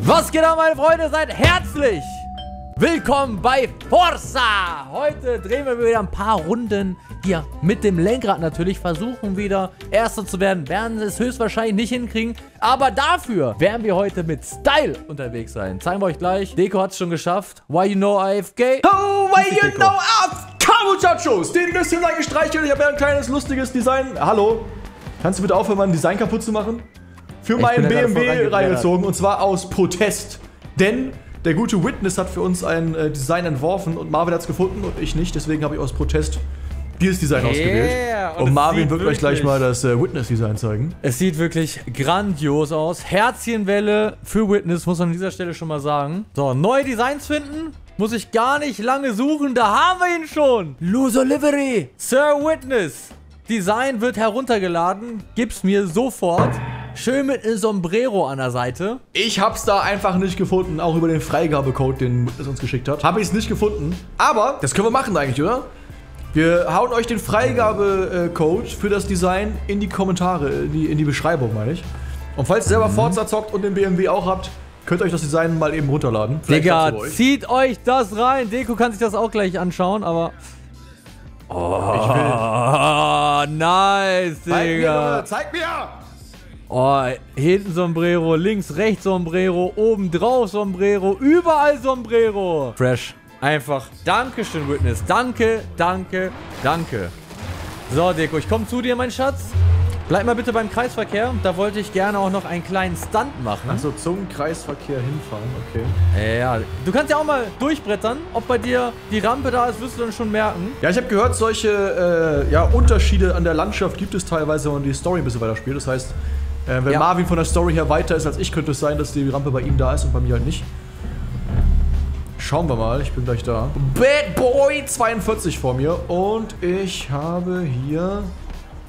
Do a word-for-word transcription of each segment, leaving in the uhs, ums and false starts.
Was geht ab, meine Freunde? Seid herzlich willkommen bei Forza! Heute drehen wir wieder ein paar Runden hier mit dem Lenkrad natürlich. Versuchen wieder Erster zu werden. Werden es höchstwahrscheinlich nicht hinkriegen. Aber dafür werden wir heute mit Style unterwegs sein. Zeigen wir euch gleich. Deko hat es schon geschafft. Why you know A F K? Oh, why you know A F K, Muchachos! Den ist hier lang gestreichelt. Ich habe ja ein kleines, lustiges Design. Hallo? Kannst du bitte aufhören, mein Design kaputt zu machen? Für meinen B M W reingezogen, und zwar aus Protest. Denn der gute Witness hat für uns ein äh, Design entworfen und Marvin hat es gefunden und ich nicht. Deswegen habe ich aus Protest dieses Design yeah, ausgewählt. Und, und Marvin wird euch gleich mal das äh, Witness-Design zeigen. Es sieht wirklich grandios aus. Herzchenwelle für Witness, muss man an dieser Stelle schon mal sagen. So, neue Designs finden. Muss ich gar nicht lange suchen. Da haben wir ihn schon. Loser Livery. Sir Witness. Design wird heruntergeladen. Gib's mir sofort. Schön mit einem Sombrero an der Seite. Ich hab's da einfach nicht gefunden. Auch über den Freigabecode, den es uns geschickt hat, habe ich es nicht gefunden. Aber das können wir machen eigentlich, oder? Wir hauen euch den Freigabecode für das Design in die Kommentare, in die, in die Beschreibung, meine ich. Und falls ihr selber mhm. Forza zockt und den B M W auch habt, könnt ihr euch das Design mal eben runterladen. Vielleicht Digga, euch. zieht euch das rein. Deko kann sich das auch gleich anschauen, aber... Oh, ich will. Nice, Digga. Zeig mir! Zeig mir! Oh, hinten Sombrero, links, rechts Sombrero, oben drauf Sombrero, überall Sombrero. Fresh. Einfach. Dankeschön, Witness. Danke, danke, danke. So, Deko, ich komme zu dir, mein Schatz. Bleib mal bitte beim Kreisverkehr. Da wollte ich gerne auch noch einen kleinen Stunt machen. Also zum Kreisverkehr hinfahren, okay. Ja, du kannst ja auch mal durchbrettern. Ob bei dir die Rampe da ist, wirst du dann schon merken. Ja, ich habe gehört, solche äh, ja, Unterschiede an der Landschaft gibt es teilweise, wenn man die Story ein bisschen weiter spielt. Das heißt, äh, wenn ja. Marvin von der Story her weiter ist als ich, könnte es sein, dass die Rampe bei ihm da ist und bei mir halt nicht. Schauen wir mal, ich bin gleich da. Bad Boy zweiundvierzig vor mir und ich habe hier...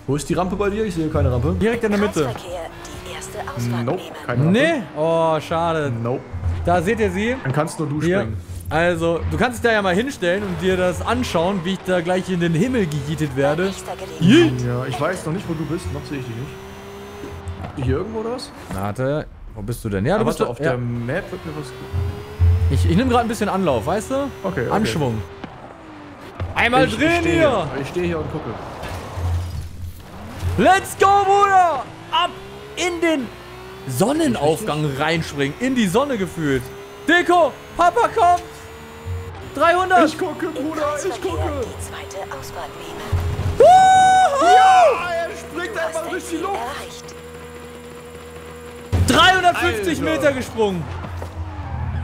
Wo ist die Rampe bei dir? Ich sehe keine Rampe. Direkt in der Mitte. Die erste Ausfahrt nope, keine Rampe. Nee. Oh, schade. Nope. Da seht ihr sie. Dann kannst nur du hier springen. Also, du kannst dich da ja mal hinstellen und dir das anschauen, wie ich da gleich in den Himmel gejietet werde. Ja, ich weiß noch nicht, wo du bist. Noch sehe ich dich nicht. Hier irgendwo oder was? Warte. Wo bist du denn? Ja, du Aber bist du auf ja. der Map. Wird mir was ich ich nehme gerade ein bisschen Anlauf, weißt du? Okay, okay. Anschwung. Einmal ich, drehen ich hier. hier. Ich stehe hier und gucke. Let's go, Bruder! Ab in den Sonnenaufgang reinspringen. In die Sonne gefühlt. Deko, Papa kommt! dreihundert! Ich gucke, Bruder, ich gucke! Die zweite Ausfahrt nehmen. Wuhu! Ja, er springt einfach durch die Luft! dreihundertfünfzig Alter. Meter gesprungen!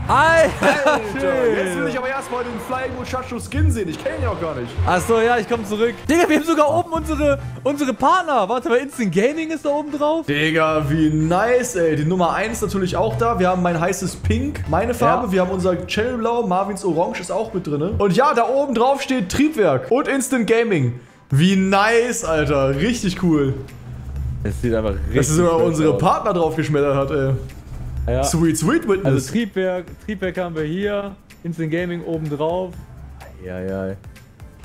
Alter, Alter, jetzt will ich aber erstmal den Flying Muchacho Skin sehen. Ich kenne ihn ja auch gar nicht. Achso, ja, ich komme zurück. Digga, wir haben sogar oben unsere, unsere Partner. Warte mal, Instant Gaming ist da oben drauf. Digga, wie nice, ey. Die Nummer eins natürlich auch da. Wir haben mein heißes Pink, meine Farbe. Ja. Wir haben unser Channel Blau. Marvins Orange ist auch mit drin. Und ja, da oben drauf steht Triebwerk und Instant Gaming. Wie nice, Alter. Richtig cool. Es sieht einfach richtig. Dass es sogar unsere Partner drauf geschmettert hat, ey. Ja. Sweet, sweet Witness. Also Triebwerk, Triebwerk haben wir hier. Instant Gaming oben drauf. Ja, ja, ja.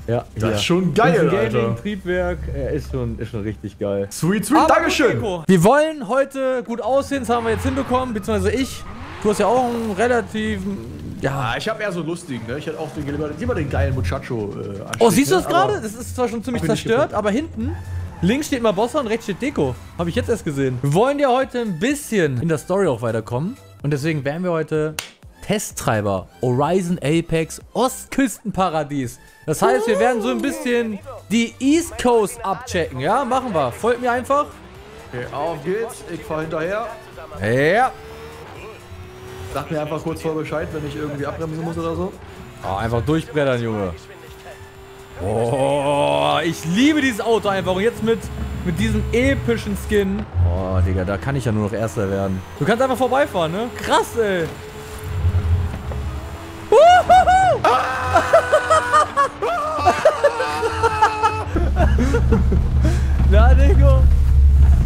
ja das ist schon geil, Instant Gaming, Alter. Triebwerk äh, ist, schon, ist schon richtig geil. Sweet, sweet, dankeschön. Wir wollen heute gut aussehen, das haben wir jetzt hinbekommen, beziehungsweise ich. Du hast ja auch einen relativen... Ja, ich habe eher so einen lustigen, ne? Ich hätte auch den, immer den geilen Muchacho äh, Oh, siehst du das gerade? Das ist zwar schon ziemlich zerstört, aber hinten... Links steht Marbossa und rechts steht Deko. Habe ich jetzt erst gesehen. Wir wollen ja heute ein bisschen in der Story auch weiterkommen. Und deswegen werden wir heute Testtreiber. Horizon Apex Ostküstenparadies. Das heißt, wir werden so ein bisschen die East Coast abchecken. Ja, machen wir. Folgt mir einfach. Okay, auf geht's. Ich fahr hinterher. Ja. Sag mir einfach kurz vor Bescheid, wenn ich irgendwie abbremsen muss oder so. Oh, einfach durchbrettern, Junge. Oh, ich liebe dieses Auto einfach. Und jetzt mit, mit diesem epischen Skin. Oh, Digga, da kann ich ja nur noch Erster werden. Du kannst einfach vorbeifahren, ne? Krass, ey. Na, Digga.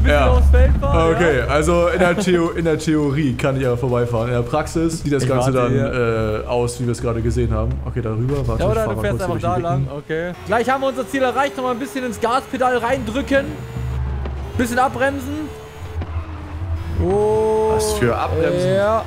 Ja. Aufs Feld fahren, okay, ja? Also in der, Theo in der Theorie kann ich aber vorbeifahren. In der Praxis sieht das ich Ganze dann äh, aus, wie wir es gerade gesehen haben. Okay, darüber. Warte, ja, oder du fährst einfach da lang. Okay. Gleich haben wir unser Ziel erreicht. Nochmal ein bisschen ins Gaspedal reindrücken. Bisschen abbremsen. Oh, was für Abbremsen. Ja.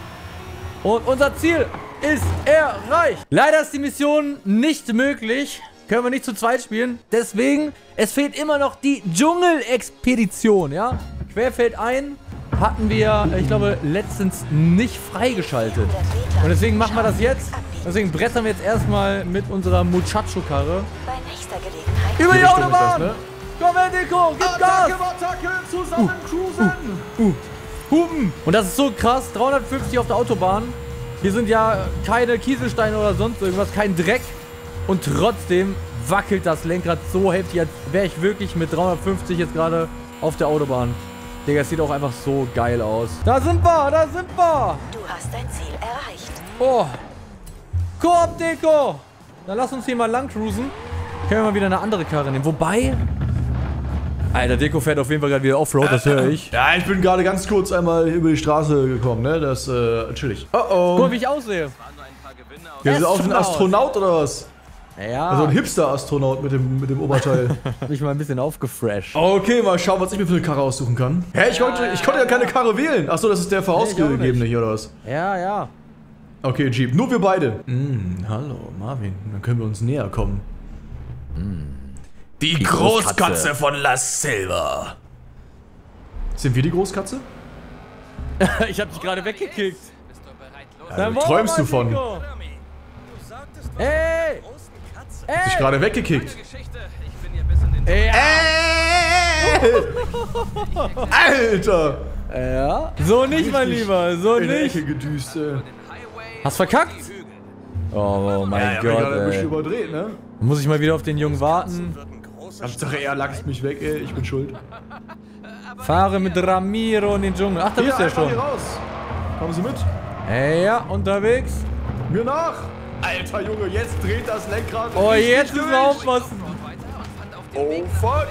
Und unser Ziel ist erreicht. Leider ist die Mission nicht möglich. Können wir nicht zu zweit spielen. Deswegen, es fehlt immer noch die Dschungelexpedition, ja. Querfeld ein hatten wir, ich glaube, letztens nicht freigeschaltet. Und deswegen machen wir das jetzt. Deswegen brettern wir jetzt erstmal mit unserer Muchacho-Karre über die Autobahn. Komm her, Deko, gib Gas! Zusammen cruisen! Uh, uh, uh. Hupen! Und das ist so krass, dreihundertfünfzig auf der Autobahn. Hier sind ja keine Kieselsteine oder sonst irgendwas, kein Dreck. Und trotzdem wackelt das Lenkrad so heftig, als wäre ich wirklich mit dreihundertfünfzig jetzt gerade auf der Autobahn. Digga, es sieht auch einfach so geil aus. Da sind wir, da sind wir! Du hast dein Ziel erreicht. Oh! Komm, Deko! Dann lass uns hier mal lang cruisen. Können wir mal wieder eine andere Karre nehmen. Wobei... Alter, Deko fährt auf jeden Fall gerade wieder Offroad, das höre ich. Ja, ich bin gerade ganz kurz einmal über die Straße gekommen, ne? Das, äh, chillig. Oh oh. Guck mal, wie ich aussehe. Wir sind auch ein Astronaut oder was? Ja. Also ein Hipster-Astronaut mit dem, mit dem Oberteil. Hab ich mal ein bisschen aufgefresht. Okay, mal schauen, was ich mir für eine Karre aussuchen kann. Hä, ich, ja, konnte, ich konnte ja keine Karre wählen. Achso, das ist der vorausgegebene hier, oder was? Ja, ja. Okay, Jeep, nur wir beide. Mm, hallo, Marvin. Dann können wir uns näher kommen. Mm. Die, die Großkatze. Großkatze von Las Silva. Sind wir die Großkatze? Ich hab dich gerade weggekickt. Da also, träumst du von. Ey! Ich hab dich gerade weggekickt. Ey! Alter! Ja. So nicht, richtig, mein Lieber. So in nicht. Ecke gedüst, ey. Hast verkackt? Oh mein ja, Gott. Ich hab mich gerade überdreht, ne? Muss ich mal wieder auf den Jungen warten? Hauptsache, er lachst mich weg, ey. Ich bin schuld. Fahre mit Ramiro in den Dschungel. Ach, da bist du ja schon. Hier raus. Kommen Sie mit? Ey, ja, unterwegs. Mir nach. Alter Junge, jetzt dreht das Lenkrad. Oh, jetzt müssen wir aufpassen. Oh, fuck.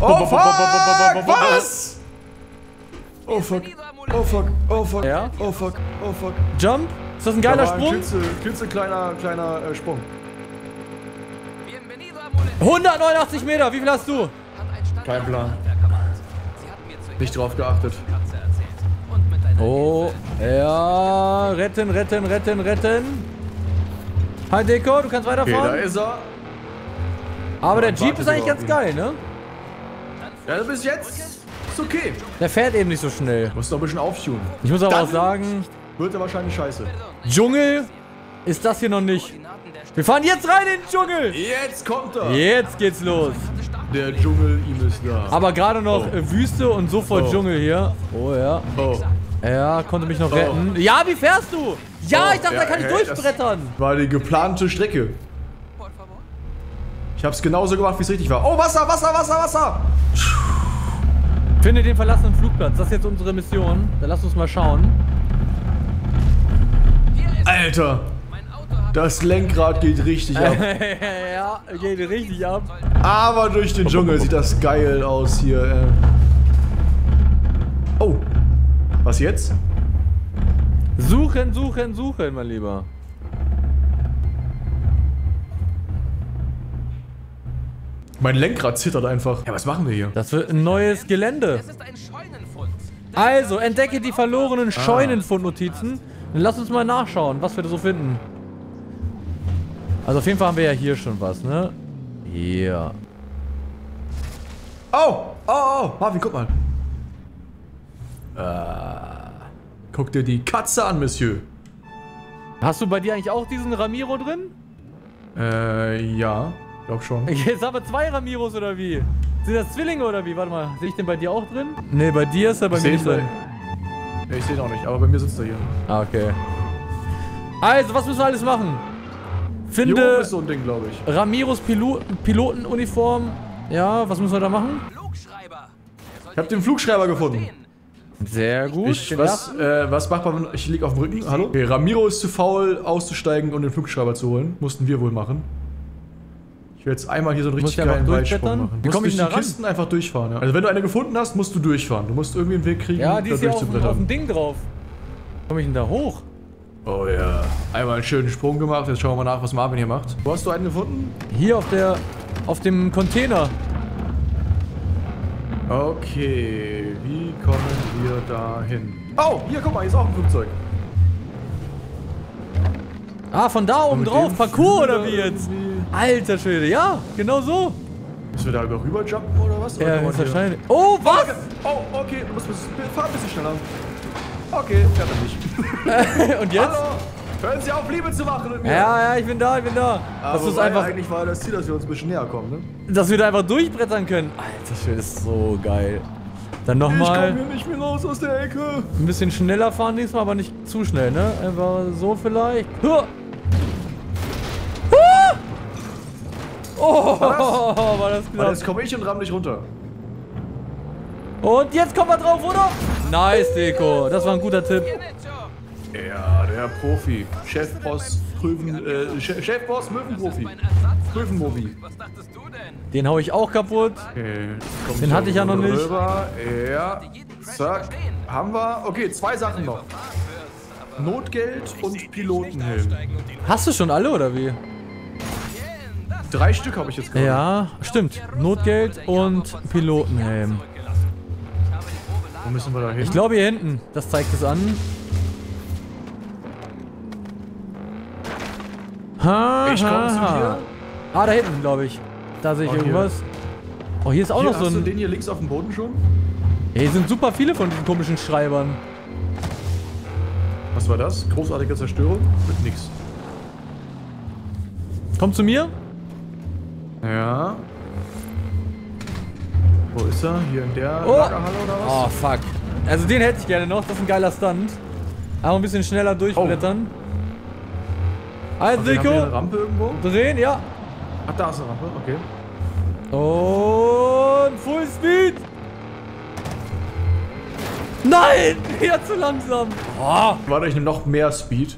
Oh, fuck. Was? Oh, fuck. Oh, fuck. Oh, fuck. Ja? Oh, fuck. Oh, fuck. Jump? Ist das ein geiler Sprung? Klitzekleiner, kleiner äh, Sprung. hundertneunundachtzig Meter, wie viel hast du? Kein Plan. Nicht drauf geachtet. Oh, ja, retten, retten, retten, retten. Hi Deko, du kannst weiterfahren. Okay, da ist er. Aber der Jeep ist eigentlich ganz geil, ne? Ja, bis jetzt ist okay. Der fährt eben nicht so schnell. Muss noch ein bisschen aufschuhen. Ich muss aber auch sagen, wird er wahrscheinlich scheiße. Dschungel ist das hier noch nicht. Wir fahren jetzt rein in den Dschungel. Jetzt kommt er. Jetzt geht's los. Der Dschungel, ihm ist da. Aber gerade noch oh. Wüste und sofort oh. Dschungel hier. Oh ja. Oh. Ja, konnte mich noch oh. retten. Ja, wie fährst du? Ja, oh. ich dachte, ja, da kann ich hey, durchbrettern. War die geplante Strecke. Ich hab's genauso gemacht, wie es richtig war. Oh, Wasser, Wasser, Wasser, Wasser. Finde den verlassenen Flugplatz. Das ist jetzt unsere Mission. Dann lass uns mal schauen. Alter, das Lenkrad geht richtig ab. Ja, geht richtig ab. Aber durch den Dschungel sieht das geil aus hier. Oh, was jetzt? Suchen, suchen, suchen, mein Lieber. Mein Lenkrad zittert einfach. Ja, was machen wir hier? Das wird ein neues Gelände. Also, entdecke die verlorenen Scheunenfundnotizen. Dann lass uns mal nachschauen, was wir da so finden. Also auf jeden Fall haben wir ja hier schon was, ne? Ja. Yeah. Oh! Oh, oh! Marvin, guck mal. Uh, guck dir die Katze an, Monsieur. Hast du bei dir eigentlich auch diesen Ramiro drin? Äh, ja. Glaub schon. Jetzt haben wir zwei Ramiros, oder wie? Sind das Zwillinge, oder wie? Warte mal, sehe ich den bei dir auch drin? Ne, bei dir ist er bei mir nicht drin. Ich sehe ihn auch nicht, aber bei mir sitzt er hier. Ah, okay. Also, was müssen wir alles machen? Finde jo, ist so ein Ding, glaube ich. Ramiros Pilo Pilotenuniform. Ja, was müssen wir da machen? Ich habe den Flugschreiber gefunden. Sehr gut. Ich, was, äh, was macht man? Ich lieg auf dem Rücken. Hallo? Okay, Ramiro ist zu faul, auszusteigen und den Flugschreiber zu holen. Mussten wir wohl machen. Ich will jetzt einmal hier so einen richtig geilen Weitsprung machen. Wie komme ich durch die Kisten einfach durchfahren? Ja. Also wenn du eine gefunden hast, musst du durchfahren. Du musst irgendwie einen Weg kriegen, ja, die da ist durchzubrettern. Ja, auf dem Ding drauf. Komme ich denn da hoch? Oh ja. Einmal einen schönen Sprung gemacht. Jetzt schauen wir mal nach, was Marvin hier macht. Wo hast du einen gefunden? Hier auf der, auf dem Container. Okay. Wie kommen wir da hin? Oh, hier, guck mal, hier ist auch ein Flugzeug. Ah, von da oben drauf, Parcours oder wie jetzt? Alter Schwede, ja, genau so. Müssen wir da über rüber jumpen oder was? Ja, oder wahrscheinlich. Oh, was? Oh, okay, du musst, fahr ein bisschen schneller. Okay, kann er nicht. Und jetzt? Hallo, hören Sie auf, Liebe zu machen mit mir. Ja, ja, ich bin da, ich bin da. Aber das ist einfach, eigentlich war das Ziel, dass wir uns ein bisschen näher kommen, ne? Dass wir da einfach durchbrettern können. Alter Schwede, das ist so geil. Dann nochmal. Ich komm hier nicht mehr raus aus der Ecke. Ein bisschen schneller fahren nächstes Mal, aber nicht zu schnell, ne? Einfach so vielleicht. Huh. Huh. Oh, was? War das knapp. Jetzt komme ich und ramm dich runter. Und jetzt kommen wir drauf, oder? Nice, Deko. Das war ein guter Tipp. Ja, der Profi. Chefboss, Prüfen, äh, Chefboss, Möwenprofi. Möwenprofi. Was dachtest du denn? Den hau ich auch kaputt. Okay. Den hatte ich ja noch nicht. Ja. Zack. Haben wir. Okay, zwei Sachen noch. Notgeld und Pilotenhelm. Hast du schon alle oder wie? Drei Stück habe ich jetzt gerade. Ja, stimmt. Notgeld und Pilotenhelm. Wo müssen wir da hin? Ich glaube hier hinten. Das zeigt es an. Ha, ich komme zu dir. Ah, da hinten, glaube ich. Da sehe ich oh, irgendwas. Hier. Oh, hier ist auch hier, noch so ein... Hast du den hier links auf dem Boden schon? Ja, hier sind super viele von diesen komischen Schreibern. Was war das? Großartige Zerstörung? Mit nix. Komm zu mir. Ja. Wo ist er? Hier in der oh. Lagerhalle oder was? Oh, fuck. Also den hätte ich gerne noch. Das ist ein geiler Stunt. Aber ein bisschen schneller durchblättern. Oh. Also, Deko, eine Rampe irgendwo? Drehen, ja. Ach, da ist eine Rampe, okay. Und Full Speed. Nein, wieder zu langsam. Oh. Warte, ich nehme noch mehr Speed.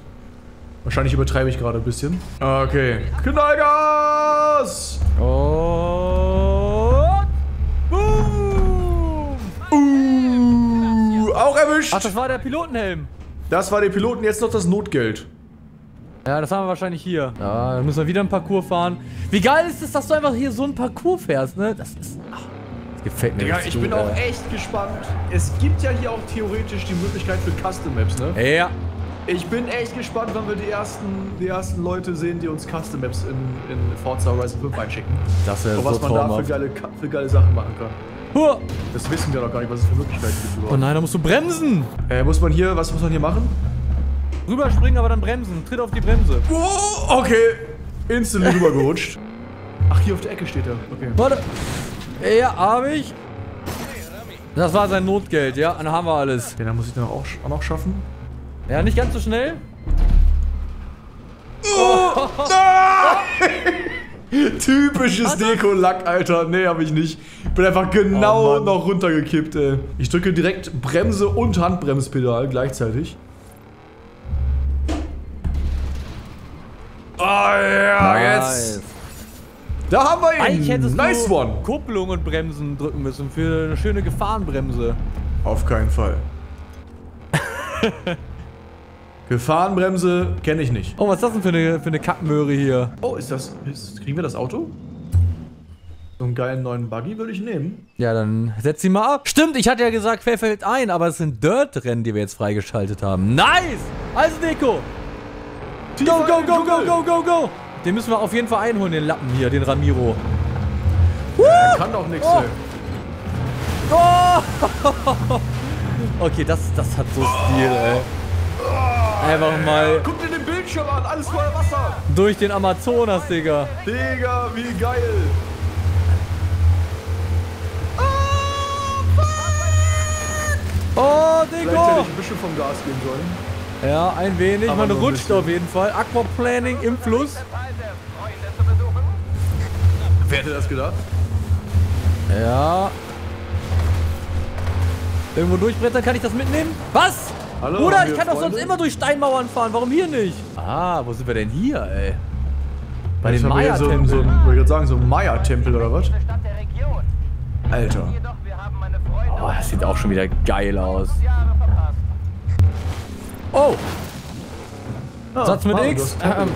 Wahrscheinlich übertreibe ich gerade ein bisschen. Okay. Knallgas! Und boom! Uh, auch erwischt. Ach, das war der Pilotenhelm. Das war der Piloten, jetzt noch das Notgeld. Ja, das haben wir wahrscheinlich hier. Ja, dann müssen wir wieder einen Parcours fahren. Wie geil ist es, dass du einfach hier so einen Parcours fährst, ne? Das ist... Ach, das gefällt mir. Digga, ich gut, bin Alter. Auch echt gespannt. Es gibt ja hier auch theoretisch die Möglichkeit für Custom Maps, ne? Ja. Ich bin echt gespannt, wann wir die ersten, die ersten Leute sehen, die uns Custom Maps in, in Forza Horizon fünf einschicken. Das wäre so was man da für geile, für geile Sachen machen kann. Huh. Das wissen wir doch gar nicht, was es für Möglichkeiten gibt überhaupt. Oh nein, da musst du bremsen! Äh, muss man hier... Was muss man hier machen? Rüberspringen, aber dann bremsen. Tritt auf die Bremse. Oh, okay. Instant rübergerutscht. Ach, hier auf der Ecke steht er. Okay. Warte. Ja, hab ich. Das war sein Notgeld, ja. Dann haben wir alles. Den muss ich dann auch, auch noch schaffen. Ja, nicht ganz so schnell. Oh. Oh. Typisches Deko-Lack, Alter. Nee, hab ich nicht. Bin einfach genau oh, noch runtergekippt, ey. Ich drücke direkt Bremse und Handbremspedal gleichzeitig. Oh ja, nice. Jetzt. Da haben wir ihn. Eigentlich hättest nice du one. Kupplung und Bremsen drücken müssen für eine schöne Gefahrenbremse. Auf keinen Fall. Gefahrenbremse kenne ich nicht. Oh, was ist das denn für eine, für eine Kackmöhre hier? Oh, ist das... Ist, kriegen wir das Auto? So einen geilen neuen Buggy würde ich nehmen. Ja, dann setz sie mal ab. Stimmt, ich hatte ja gesagt, Querfeld ein, aber es sind Dirt-Rennen, die wir jetzt freigeschaltet haben. Nice! Also, Deko. Go, go, go, go, go, go, go! Den müssen wir auf jeden Fall einholen, den Lappen hier, den Ramiro. Ja, der kann doch nichts, oh. Oh. Okay, das, das hat so Stil, ey. Einfach mal... Guck dir den Bildschirm an, alles voller Wasser! Durch den Amazonas, Digga. Digga, wie geil! Oh, fuck! Oh, Digga! Vielleicht hätte ich ein bisschen vom Gas gehen sollen. Ja, ein wenig. Aber man rutscht auf jeden Fall. Aquaplaning im Fluss. Wer hätte das gedacht? Ja. Irgendwo durchbrettern, kann ich das mitnehmen? Was? Hallo, Bruder, ich kann Freunde? Doch sonst immer durch Steinmauern fahren. Warum hier nicht? Ah, wo sind wir denn hier, ey? Bei dem Maya-Tempel. So, so, ich wollte gerade sagen, so ein Maya-Tempel oder was? Alter. Oh, das sieht auch schon wieder geil aus. Oh! Ah, Satz mit Marvin, X? Ähm,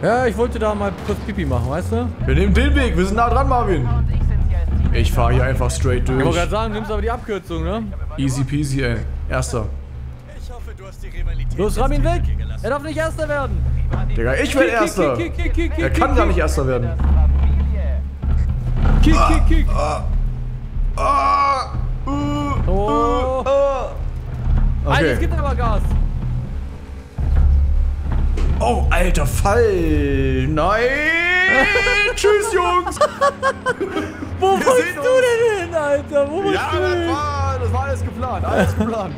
ja, ich wollte da mal kurz Pipi machen, weißt du? Wir nehmen den Weg, wir sind nah dran, Marvin. Ich fahre hier einfach straight durch. Ich wollte gerade sagen, nimmst aber die Abkürzung, ne? Easy peasy, ey. Erster. Los, ram ihn weg! Er darf nicht Erster werden! Digga, ich will Erster! Er kann gar nicht Erster werden! Kick, kick, kick! Oh! Alter, es gibt aber Gas! Oh, alter Fall! Nein! Tschüss, Jungs! Wo wolltest du denn hin, Alter? Wo ja, du hin? Das, war, das war alles geplant, alles geplant.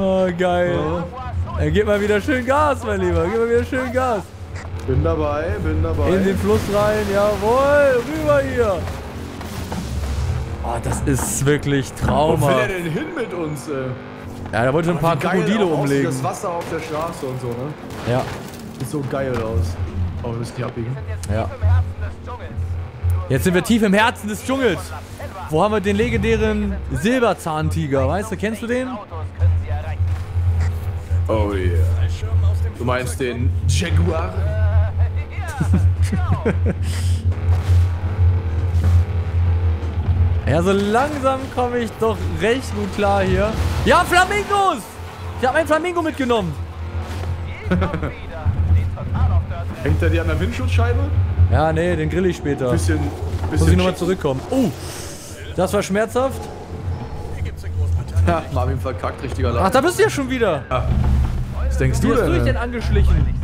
Oh, geil. Oh. Ja, gib mal wieder schön Gas, mein Lieber. Gib mal wieder schön Gas. Bin dabei, bin dabei. In den Fluss rein, jawohl, rüber hier. Oh, das ist wirklich Trauma. Wo will er denn hin mit uns, ey? Ja, da wollte schon ein paar Krokodile umlegen. Das Wasser auf der Straße und so, ne? Ja. Sieht so geil aus. Oh, wir müssen die abbiegen. Ja. Jetzt sind wir tief im Herzen des Dschungels. Wo haben wir den legendären Silberzahntiger? Weißt du, kennst du den? Oh yeah. Du meinst den Jaguar? Ja, so langsam komme ich doch recht gut klar hier. Ja, Flamingos! Ich habe meinen Flamingo mitgenommen. Hängt er dir an der Windschutzscheibe? Ja, nee, den grill ich später. Bisschen, bisschen muss ich nochmal zurückkommen. Oh, das war schmerzhaft. Ja, Marvin verkackt, richtiger Lauf. Ach, da bist du ja schon wieder. Ja. Was denkst du denn? Wie hast du dich denn angeschlichen?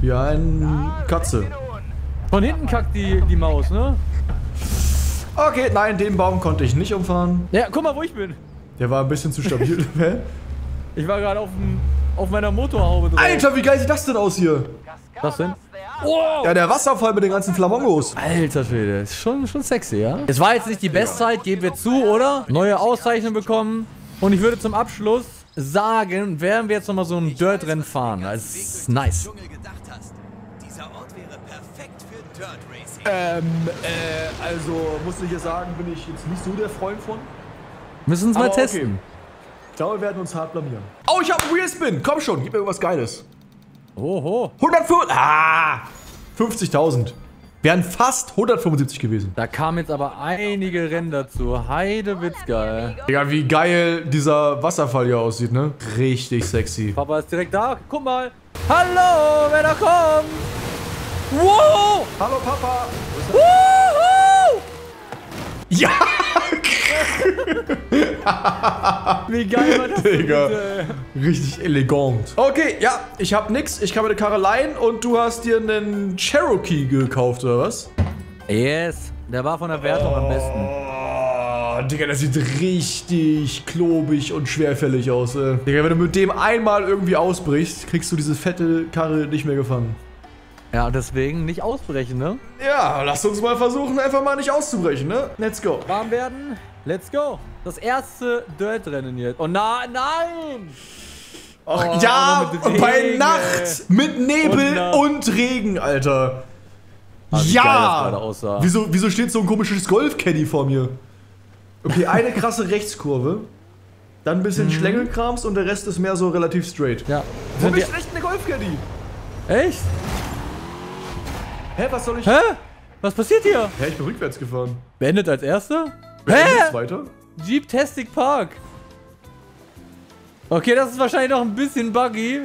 Wie eine Katze. Von hinten kackt die, die Maus, ne? Okay, nein, den Baum konnte ich nicht umfahren. Ja, guck mal, wo ich bin. Der war ein bisschen zu stabil. Ich war gerade auf dem... Auf meiner Motorhaube drauf. Alter, wie geil sieht das denn aus hier? Was denn? Oh. Ja, der Wasserfall mit den ganzen Flamingos. Alter Schwede, ist schon, schon sexy, ja? Es war jetzt nicht die Bestzeit, geben wir zu, oder? Neue Auszeichnung bekommen. Und ich würde zum Abschluss sagen, werden wir jetzt nochmal so ein Dirt-Rennen fahren. Das ist nice. Ähm, äh, also muss ich ja sagen, bin ich jetzt nicht so der Freund von. Müssen uns mal aber testen. Okay. Ich glaube, wir werden uns hart blamieren. Oh, ich habe einen Wheelspin. Komm schon, gib mir irgendwas Geiles. Oho. hundertfünfzig. Ah, fünfzigtausend. Wären fast hundertfünfundsiebzig gewesen. Da kamen jetzt aber einige Rennen dazu. Heidewitzgeil. geil. Digga, wie geil dieser Wasserfall hier aussieht, ne? Richtig sexy. Papa ist direkt da. Guck mal. Hallo, wer da kommt. Wow. Hallo, Papa. Wuhu. Ja. Wie geil war das, Digga. Richtig elegant. Okay, ja, ich hab nix. Ich kann meine Karre leihen und du hast dir einen Cherokee gekauft, oder was? Yes, der war von der Wertung oh, am besten. Oh, Digga, das sieht richtig klobig und schwerfällig aus, ey. Digga, wenn du mit dem einmal irgendwie ausbrichst, kriegst du diese fette Karre nicht mehr gefangen. Ja, deswegen nicht ausbrechen, ne? Ja, lasst uns mal versuchen, einfach mal nicht auszubrechen, ne? Let's go. Warm werden. Let's go. Das erste Dirt-Rennen jetzt. Oh na, nein! Ach oh, ja, bei Nacht mit Nebel und, und Regen, Alter. Ah, wie ja! Geil das aussah. Wieso, wieso steht so ein komisches Golf-Caddy vor mir? Okay, eine krasse Rechtskurve. Dann ein bisschen mhm. Schlängelkrams und der Rest ist mehr so relativ straight. Ja. Wo bin ich echt eine Golf-Caddy? Echt? Hä, was soll ich... Hä? Was passiert hier? Hä, ich bin rückwärts gefahren. Beendet als Erster? Beendet Hä? Als Zweiter? Jeep Tastic Park. Okay, das ist wahrscheinlich noch ein bisschen buggy.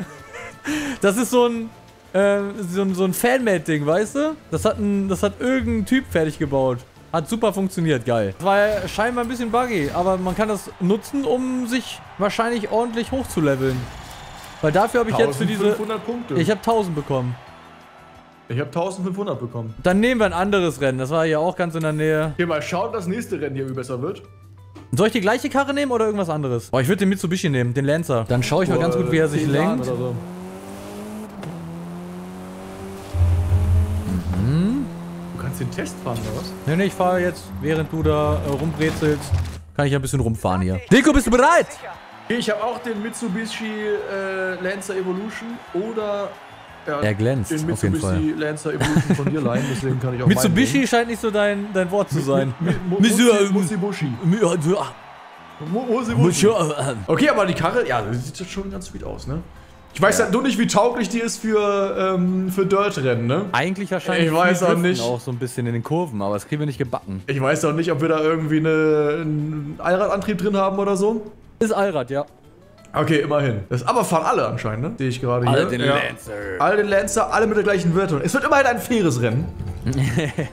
Das ist so ein... Äh, so ein, so ein Fanmade-Ding, weißt du? Das hat, ein, das hat irgendein Typ fertig gebaut. Hat super funktioniert, geil. Das war ja scheinbar ein bisschen buggy, aber man kann das nutzen, um sich wahrscheinlich ordentlich hochzuleveln. Weil dafür habe ich jetzt für diese... Punkte. Ich habe tausend bekommen. Ich habe eintausendfünfhundert bekommen. Dann nehmen wir ein anderes Rennen. Das war ja auch ganz in der Nähe. Okay, mal schauen, ob das nächste Rennen hier besser wird. Soll ich die gleiche Karre nehmen oder irgendwas anderes? Oh, ich würde den Mitsubishi nehmen, den Lancer. Dann schaue ich mal ganz gut, wie er sich lenkt. So. Mhm. Du kannst den Test fahren, oder was? Nee, nee, ich fahre jetzt, während du da äh, rumbrezelst, kann ich ein bisschen rumfahren hier. Deko, bist du bereit? Ich habe auch den Mitsubishi äh, Lancer Evolution oder... Ja, er glänzt, den auf jeden Fall. Lancer Evolution von dir leihen, deswegen kann ich auch Mitsubishi scheint nicht so dein, dein Wort zu sein. Mitsubishi. Okay, aber die Karre, ja, die sieht schon ganz sweet aus, ne? Ich weiß ja halt nur nicht, wie tauglich die ist für, ähm, für Dirt-Rennen, ne? Eigentlich wahrscheinlich ich weiß auch, nicht. auch so ein bisschen in den Kurven, aber das kriegen wir nicht gebacken. Ich weiß auch nicht, ob wir da irgendwie eine, einen Allradantrieb drin haben oder so. Ist Allrad, ja. Okay, immerhin. Das aber fahren alle anscheinend, ne? Sehe ich gerade hier. All den ja. Lancer. All den Lancer, alle mit der gleichen Wertung. Es wird immerhin ein faires Rennen.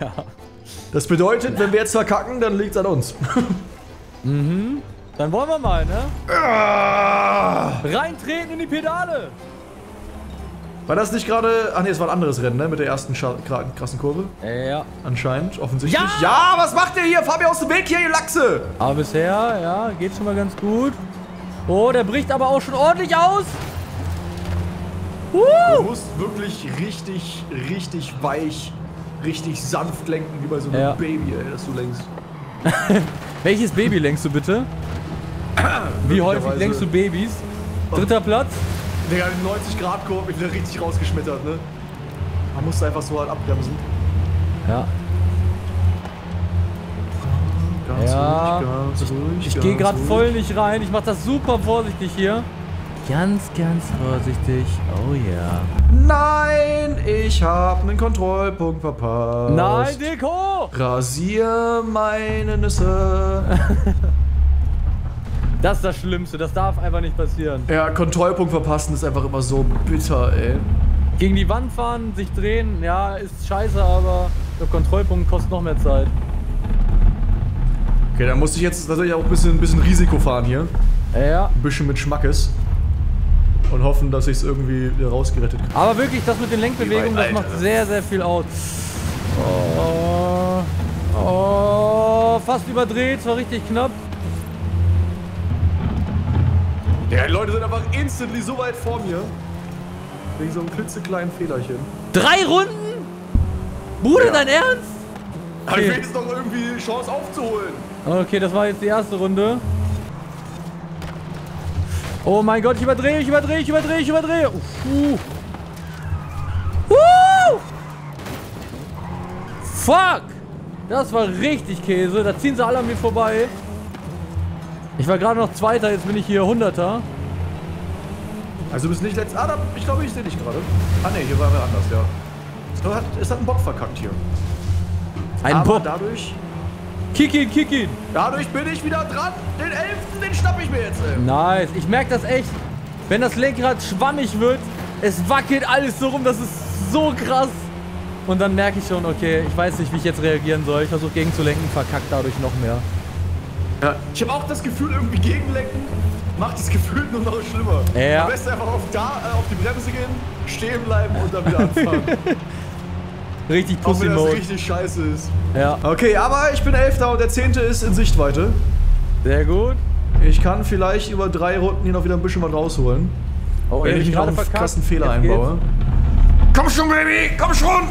Ja. Das bedeutet, wenn wir jetzt verkacken, dann liegt's an uns. Mhm. Dann wollen wir mal, ne? Ah. Reintreten in die Pedale! War das nicht gerade... Ach ne, es war ein anderes Rennen, ne? Mit der ersten Scha krassen Kurve. Ja. Anscheinend, offensichtlich. Ja! Ja, was macht ihr hier? Fahr mir aus dem Weg hier, ihr Lachse! Aber bisher, ja, geht schon mal ganz gut. Oh, der bricht aber auch schon ordentlich aus. Uh. Du musst wirklich richtig, richtig weich, richtig sanft lenken, wie bei so einem ja. Baby, ey, das du lenkst. Welches Baby lenkst du bitte? Wie häufig lenkst du Babys? Dritter Platz? Digga, mit neunzig Grad Kurve bin ich wieder richtig rausgeschmettert, ne? Man muss einfach so halt abbremsen. Ja. Ganz ja. ruhig, ganz ich, ruhig, ich gehe gerade voll nicht rein. Ich mache das super vorsichtig hier. Ganz, ganz vorsichtig. Oh ja. Yeah. Nein, ich habe einen Kontrollpunkt verpasst. Nein, Deko! Rasier meine Nüsse. Das ist das Schlimmste, das darf einfach nicht passieren. Ja, Kontrollpunkt verpassen ist einfach immer so bitter, ey. Gegen die Wand fahren, sich drehen, ja, ist scheiße, aber der Kontrollpunkt kostet noch mehr Zeit. Okay, dann muss ich jetzt natürlich auch ein bisschen, ein bisschen Risiko fahren hier. Ja. Ein bisschen mit Schmackes. Und hoffen, dass ich es irgendwie wieder rausgerettet kann. Aber wirklich, das mit den Lenkbewegungen, das macht sehr, sehr viel aus. Oh, oh, fast überdreht, war richtig knapp. Ja, die Leute sind einfach instantly so weit vor mir. Wegen so einem klitzekleinen Fehlerchen. Drei Runden? Bruder, ja. dein Ernst? Okay. Ich will jetzt noch irgendwie eine Chance aufzuholen. Okay, das war jetzt die erste Runde. Oh mein Gott, ich überdrehe, ich überdrehe, ich überdrehe, ich überdrehe. Uh. Uh. Fuck! Das war richtig Käse. Da ziehen sie alle an mir vorbei. Ich war gerade noch Zweiter, jetzt bin ich hier Hunderter. Also du bist nicht letzter. Ah, da, ich glaube, ich sehe dich gerade. Ah ne, hier war wir anders, ja. Es hat, es hat einen Bock verkackt hier. Ein Aber Bock? dadurch... Kick ihn, kick ihn! Dadurch bin ich wieder dran. Den Elften, den schnapp ich mir jetzt. Ey. Nice. Ich merke das echt. Wenn das Lenkrad schwammig wird, es wackelt alles so rum. Das ist so krass. Und dann merke ich schon, okay, ich weiß nicht, wie ich jetzt reagieren soll. Ich versuche gegenzulenken, verkackt dadurch noch mehr. Ja. Ich habe auch das Gefühl, irgendwie gegenlenken macht das Gefühl nur noch schlimmer. Ja. Am besten einfach auf, da, äh, auf die Bremse gehen, stehen bleiben und dann wieder anfahren. Richtig Pussy Mode. Auch wenn das richtig scheiße ist. Ja. Okay, aber ich bin Elfter und der Zehnte ist in Sichtweite. Sehr gut. Ich kann vielleicht über drei Runden hier noch wieder ein bisschen was rausholen. Oh, wenn ich mich gerade einen krassen Fehler Jetzt einbaue. Geht's. Komm schon, Baby, komm schon!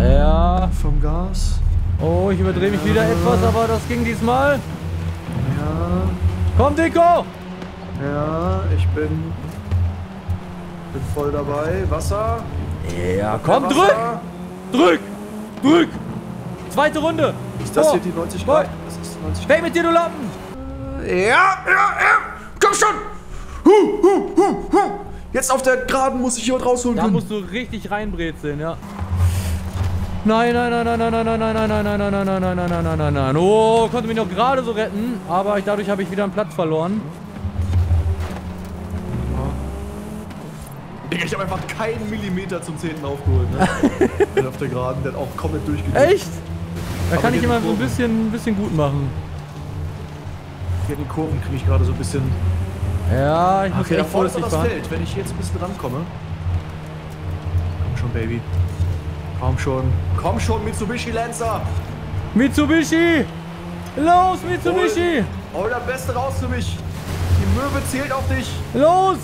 Ja. Vom Gas. Oh, ich überdrehe mich ja. wieder etwas, aber das ging diesmal. Ja. Komm, Deko! Ja, ich bin... bin voll dabei. Wasser. Ja, komm, Wasser. drück! Drück! Drück! Zweite Runde! Ist das oh. hier die neunzig Grad? Das ist die neunzig Grad. Weg mit dir, du Lappen! Ja, ja, ja! Komm schon! Huh, huh, huh, huh. Jetzt auf der Geraden muss ich hier rausholen. Da können. musst du richtig reinbrezeln, ja. Nein, nein, nein, nein, nein, nein, nein, nein, nein, nein, nein, nein, nein, nein, nein, nein, nein, nein. Oh, konnte mich noch gerade so retten, aber dadurch habe ich wieder einen Platz verloren. Ich habe einfach keinen Millimeter zum zehnten aufgeholt, ne? Auf der Geraden, der hat auch komplett durchgedrückt. Echt? Da kann ich immer so ein bisschen, ein bisschen gut machen. Hier die Kurven kriege ich gerade so ein bisschen... Ja, ich muss echt vorsichtig fahren. Wenn ich jetzt ein bisschen rankomme... Komm schon, Baby. Komm schon. Komm schon, Mitsubishi Lancer! Mitsubishi! Los, Mitsubishi! Hol, hol das Beste raus für mich! Die Möwe zählt auf dich! Los!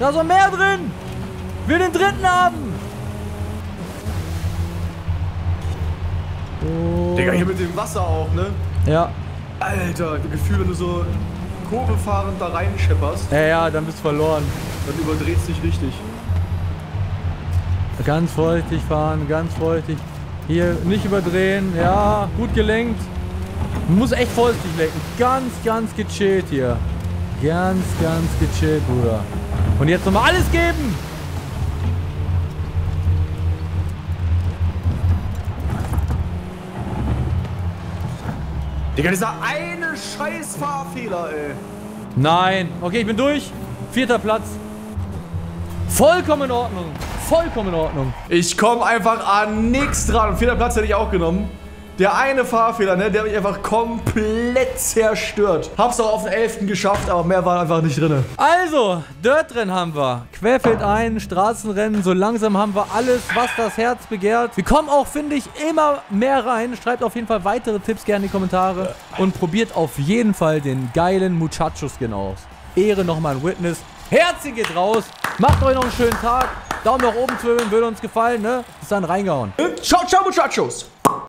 Da ist noch mehr drin! Wir den dritten haben! Oh. Digga, hier mit dem Wasser auch, ne? Ja. Alter, Gefühl, wenn du so Kurve fahrend da rein schepperst. Ja, ja, dann bist du verloren. Dann überdrehst dich richtig. Ganz vorsichtig fahren, ganz vorsichtig. Hier, nicht überdrehen. Ja, gut gelenkt. Man muss echt vorsichtig lenken. Ganz, ganz gechillt hier. Ganz, ganz gechillt, Bruder. Und jetzt nochmal alles geben! Digga, dieser eine scheiß Fahrfehler, ey. Nein. Okay, ich bin durch. Vierter Platz. Vollkommen in Ordnung. Vollkommen in Ordnung. Ich komme einfach an nichts dran. Vierter Platz hätte ich auch genommen. Der eine Fahrfehler, ne, der hat mich einfach komplett zerstört. Hab's auch auf den elften geschafft, aber mehr war einfach nicht drin. Also, Dirtrennen haben wir. Querfeld ein, Straßenrennen, so langsam haben wir alles, was das Herz begehrt. Wir kommen auch, finde ich, immer mehr rein. Schreibt auf jeden Fall weitere Tipps gerne in die Kommentare. Und probiert auf jeden Fall den geilen Muchacho-Skin aus. Ehre nochmal an Witness. Herzchen geht raus. Macht euch noch einen schönen Tag. Daumen nach oben zwirbeln, würde uns gefallen, ne? Bis dann, reingehauen. Ciao, ciao, Muchachos.